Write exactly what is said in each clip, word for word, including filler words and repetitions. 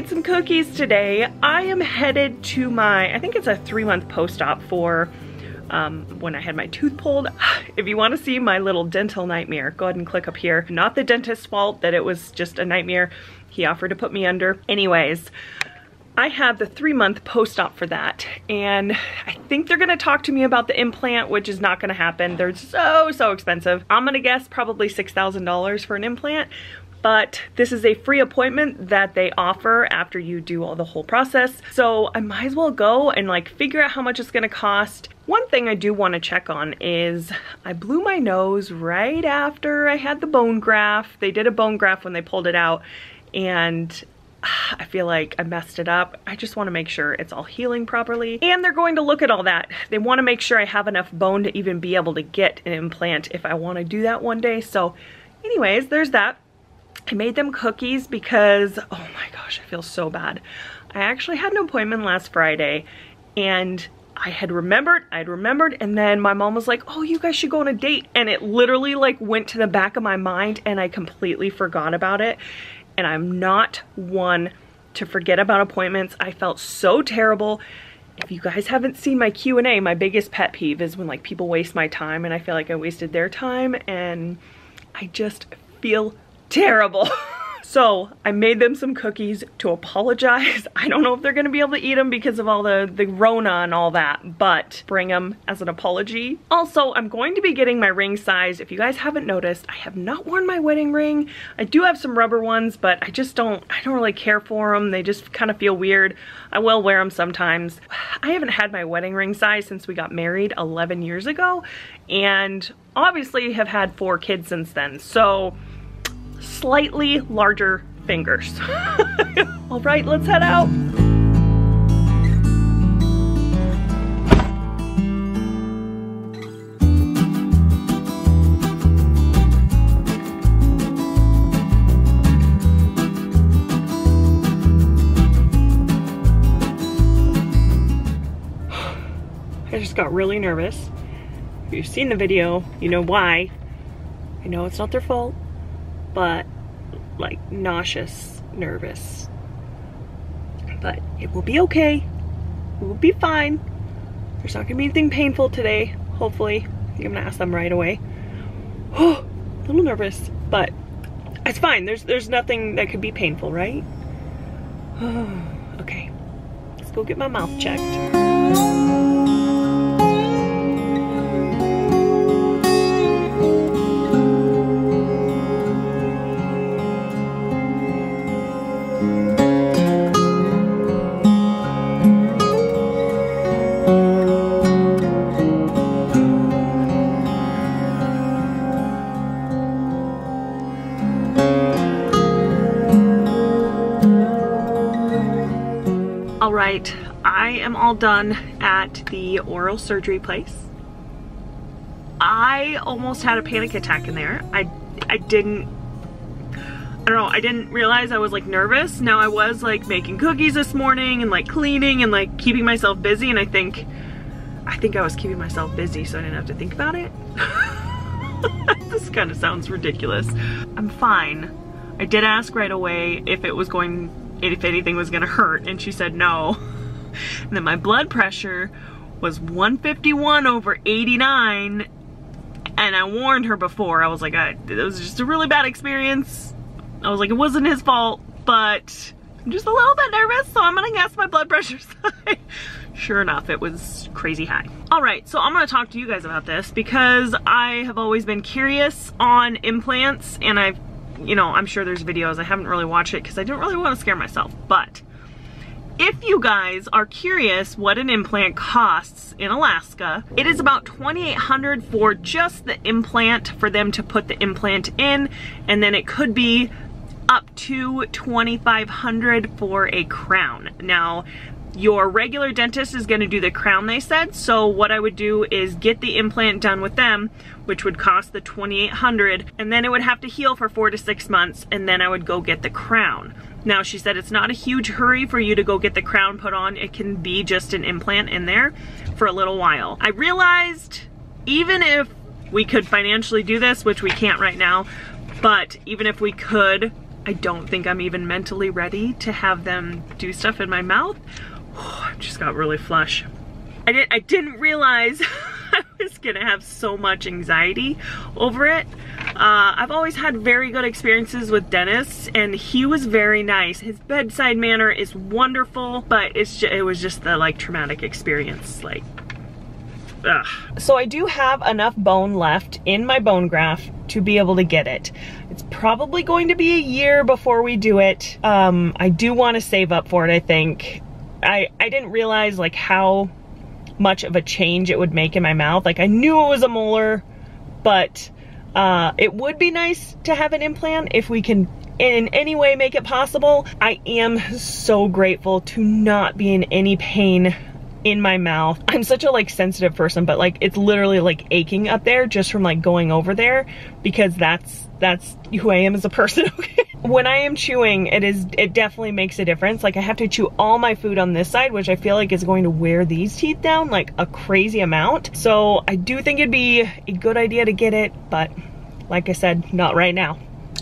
made some cookies today. I am headed to my, I think it's a three month post-op for um, when I had my tooth pulled. If you want to see my little dental nightmare, go ahead and click up here. Not the dentist's fault that it was just a nightmare. He offered to put me under. Anyways, I have the three month post-op for that, and I think they're gonna talk to me about the implant, which is not gonna happen. They're so, so expensive. I'm gonna guess probably six thousand dollars for an implant, but this is a free appointment that they offer after you do all the whole process. So I might as well go and like figure out how much it's gonna cost. One thing I do wanna check on is I blew my nose right after I had the bone graft. They did a bone graft when they pulled it out, and I feel like I messed it up. I just want to make sure it's all healing properly. And they're going to look at all that. They want to make sure I have enough bone to even be able to get an implant if I want to do that one day. So anyways, there's that. I made them cookies because, oh my gosh, I feel so bad. I actually had an appointment last Friday, and I had remembered, I'd remembered, and then my mom was like, oh, you guys should go on a date. And it literally like went to the back of my mind, and I completely forgot about it. And I'm not one to forget about appointments. I felt so terrible. If you guys haven't seen my Q and A, my biggest pet peeve is when like people waste my time, and I feel like I wasted their time, and I just feel terrible. So I made them some cookies to apologize. I don't know if they're gonna be able to eat them because of all the, the Rona and all that, but bring them as an apology. Also, I'm going to be getting my ring size. If you guys haven't noticed, I have not worn my wedding ring. I do have some rubber ones, but I just don't, I don't really care for them. They just kind of feel weird. I will wear them sometimes. I haven't had my wedding ring size since we got married eleven years ago, and obviously have had four kids since then. So, slightly larger fingers. All right, let's head out. I just got really nervous. If you've seen the video, you know why. I know it's not their fault, but like nauseous, nervous, but it will be okay. It will be fine. There's not gonna be anything painful today, hopefully. I think I'm gonna ask them right away. Oh, a little nervous, but it's fine. There's there's nothing that could be painful, right? Oh, okay, let's go get my mouth checked. I am all done at the oral surgery place. I almost had a panic attack in there. I, I didn't, I don't know, I didn't realize I was like nervous. Now I was like making cookies this morning and like cleaning and like keeping myself busy, and I think, I think I was keeping myself busy so I didn't have to think about it. This kind of sounds ridiculous. I'm fine. I did ask right away if it was going if anything was gonna hurt, and she said no. And then my blood pressure was one fifty-one over eighty-nine, and I warned her before. I was like, I, it was just a really bad experience. I was like, it wasn't his fault, but I'm just a little bit nervous, so I'm gonna guess my blood pressure's high. Sure enough, it was crazy high. All right, so I'm gonna talk to you guys about this because I have always been curious on implants, and I've you know, I'm sure there's videos. I haven't really watched it because I didn't really want to scare myself. But if you guys are curious what an implant costs in Alaska, it is about twenty-eight hundred dollars for just the implant, for them to put the implant in, and then it could be up to twenty-five hundred dollars for a crown. Now, your regular dentist is going to do the crown, they said. So what I would do is get the implant done with them, which would cost the twenty-eight hundred dollars, and then it would have to heal for four to six months, and then I would go get the crown. Now, she said it's not a huge hurry for you to go get the crown put on. It can be just an implant in there for a little while. I realized even if we could financially do this, which we can't right now, but even if we could, I don't think I'm even mentally ready to have them do stuff in my mouth. Oh, I just got really flush. I didn't, I didn't realize I was gonna have so much anxiety over it. Uh, I've always had very good experiences with dentists, and he was very nice. His bedside manner is wonderful, but it's just, it was just the like traumatic experience. Like, ugh. So I do have enough bone left in my bone graft to be able to get it. It's probably going to be a year before we do it. Um, I do want to save up for it, I think. I, I didn't realize like how much of a change it would make in my mouth. Like I knew it was a molar, but uh, it would be nice to have an implant if we can in any way make it possible. I am so grateful to not be in any pain in my mouth. I'm such a like sensitive person, but like it's literally like aching up there just from like going over there, because that's that's who I am as a person. When I am chewing, it is it definitely makes a difference. Like I have to chew all my food on this side, which I feel like is going to wear these teeth down like a crazy amount. So I do think it'd be a good idea to get it, but like I said, not right now.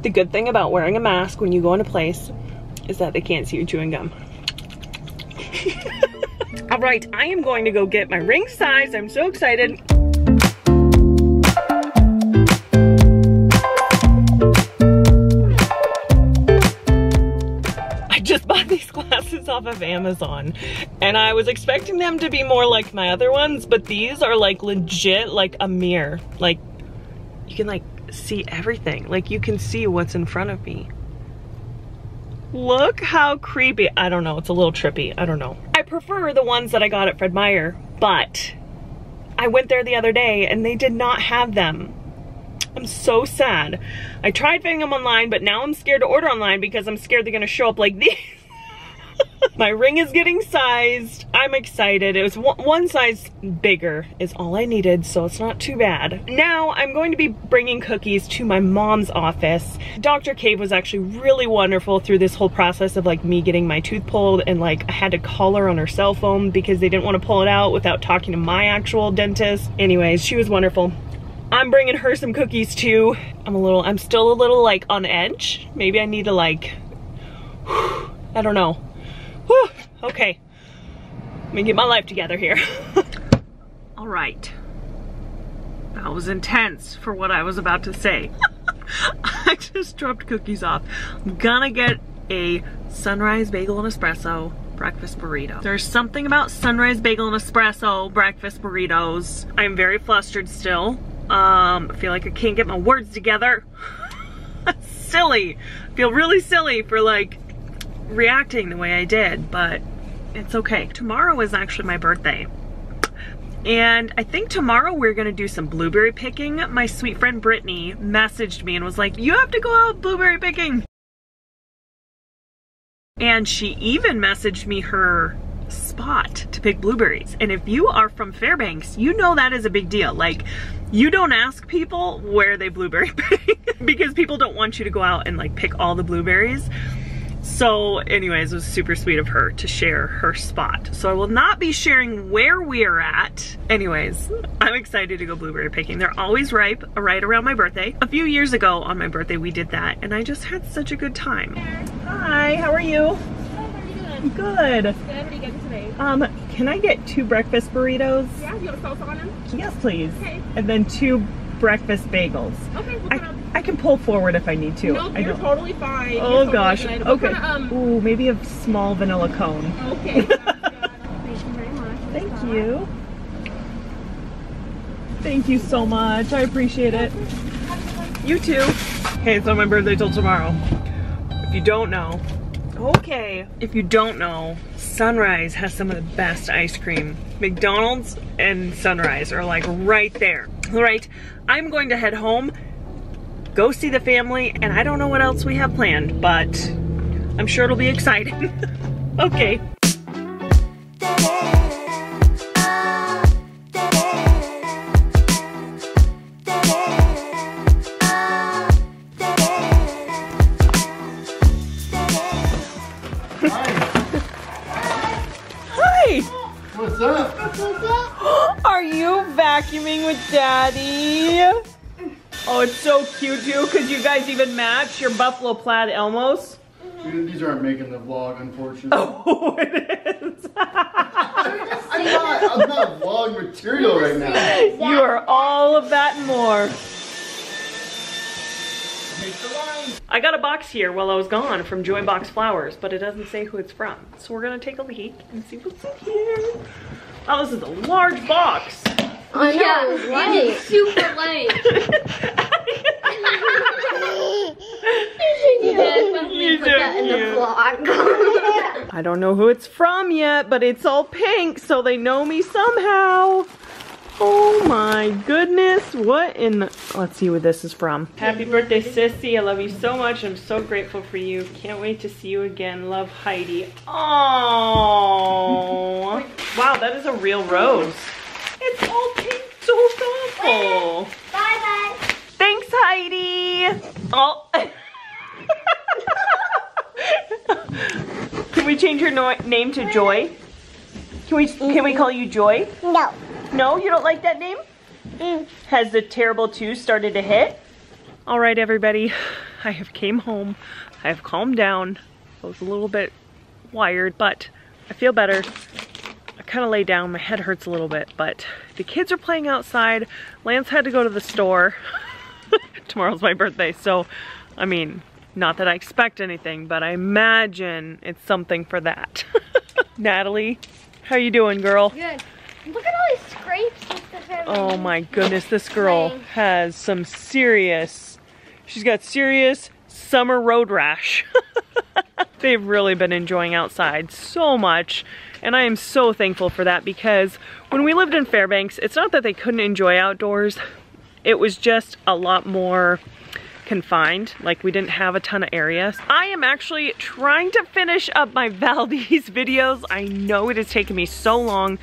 The good thing about wearing a mask when you go into place is that they can't see you chewing gum. All right, I am going to go get my ring size. I'm so excited. I just bought these glasses off of Amazon, and I was expecting them to be more like my other ones, but these are like legit like a mirror. Like you can like see everything. Like you can see what's in front of me. Look how creepy. I don't know, it's a little trippy, I don't know. I prefer the ones that I got at Fred Meyer, but I went there the other day and they did not have them. I'm so sad. I tried finding them online, but now I'm scared to order online because I'm scared they're gonna show up like these. My ring is getting sized. I'm excited. It was one size bigger is all I needed, so it's not too bad. Now I'm going to be bringing cookies to my mom's office. Doctor Cave was actually really wonderful through this whole process of like me getting my tooth pulled, and like I had to call her on her cell phone because they didn't want to pull it out without talking to my actual dentist. Anyways, she was wonderful. I'm bringing her some cookies too. I'm a little, I'm still a little like on edge. Maybe I need to like, I don't know. Whew, okay, let me get my life together here. All right, that was intense for what I was about to say. I just dropped cookies off. I'm gonna get a sunrise bagel and espresso breakfast burrito. There's something about sunrise bagel and espresso breakfast burritos. I'm very flustered still. Um, I feel like I can't get my words together. Silly, I feel really silly for like reacting the way I did, but it's okay. Tomorrow is actually my birthday, and I think tomorrow we're gonna do some blueberry picking. My sweet friend Brittany messaged me and was like, you have to go out blueberry picking, and she even messaged me her spot to pick blueberries. And if you are from Fairbanks, you know that is a big deal. Like, you don't ask people where they blueberry pick because people don't want you to go out and like pick all the blueberries. So anyways, it was super sweet of her to share her spot. So I will not be sharing where we are at. Anyways, I'm excited to go blueberry picking. They're always ripe right around my birthday. A few years ago on my birthday, we did that, and I just had such a good time. Hi, how are you? Good. Good. What are you getting today? Um, can I get two breakfast burritos? Yeah, you want a salsa on them? Yes, please. Okay. And then two breakfast bagels. Okay, we'll I, I can pull forward if I need to. No, you're totally fine. Oh totally gosh. Good. Okay. Kinda, um... Ooh, maybe a small vanilla cone. Okay. Thank you very much. Thank Bye. you. Thank you so much. I appreciate it. You too. Okay, it's not my birthday till tomorrow. If you don't know. Okay. If you don't know, Sunrise has some of the best ice cream. McDonald's and Sunrise are like right there. All right, I'm going to head home, go see the family, and I don't know what else we have planned, but I'm sure it'll be exciting. Okay. Daddy, Oh, it's so cute too, because you guys even match your buffalo plaid Elmos. Dude, these aren't making the vlog, unfortunately. Oh, it is. I'm, not, I'm not vlog material right now. You are all of that and more. I got a box here while I was gone from Joinbox Flowers, but it doesn't say who it's from. So we're going to take a peek and see what's in here. Oh, this is a large box. Oh, yeah, yeah, it was light. It is super light. I don't know who it's from yet, but it's all pink, so they know me somehow. Oh my goodness, what in the... Let's see where this is from. Happy birthday, sissy. I love you so much. I'm so grateful for you. Can't wait to see you again. Love, Heidi. Oh, wow, that is a real rose. It's all pink, so thoughtful. Bye-bye. Thanks, Heidi. Oh. Can we change your no name to Joy? Can we can we call you Joy? No. No, you don't like that name? Mm. Has the terrible two started to hit? All right, everybody. I have came home. I have calmed down. I was a little bit wired, but I feel better. I kind of lay down. My head hurts a little bit, but the kids are playing outside. Lance had to go to the store. Tomorrow's my birthday, so I mean, not that I expect anything, but I imagine it's something for that. Natalie, how you doing, girl? Good. Look at all these scrapes and stuff. Oh my goodness, this girl playing. has some serious, she's got serious summer road rash. They've really been enjoying outside so much, and I am so thankful for that, because when we lived in Fairbanks, it's not that they couldn't enjoy outdoors, it was just a lot more confined. Like, we didn't have a ton of areas. I am actually trying to finish up my Valdez videos. I know it has taken me so long,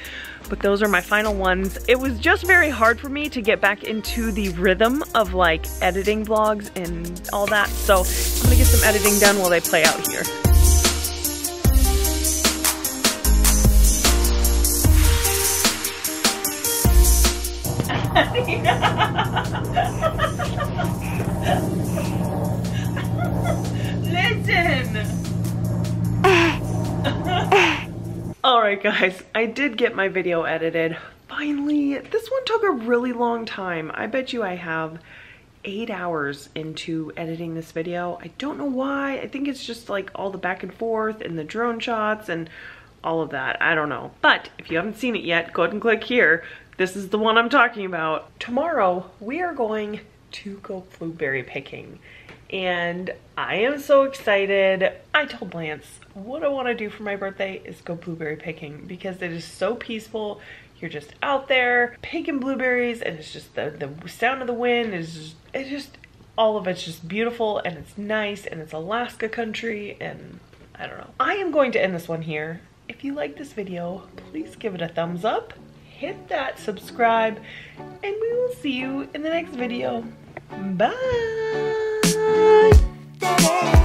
but those are my final ones. It was just very hard for me to get back into the rhythm of like editing vlogs and all that. So I'm gonna get some editing done while they play out here. Listen. Alright guys, I did get my video edited. Finally, this one took a really long time. I bet you I have eight hours into editing this video. I don't know why. I think it's just like all the back and forth and the drone shots and all of that. I don't know. But if you haven't seen it yet, go ahead and click here. This is the one I'm talking about. Tomorrow, we are going to go blueberry picking. And I am so excited. I told Lance, what I want to do for my birthday is go blueberry picking, because it is so peaceful. You're just out there picking blueberries, and it's just the, the sound of the wind is just, it just, all of it's just beautiful, and it's nice, and it's Alaska country, and I don't know. I am going to end this one here. If you like this video, please give it a thumbs up, hit that subscribe, and we will see you in the next video. Bye!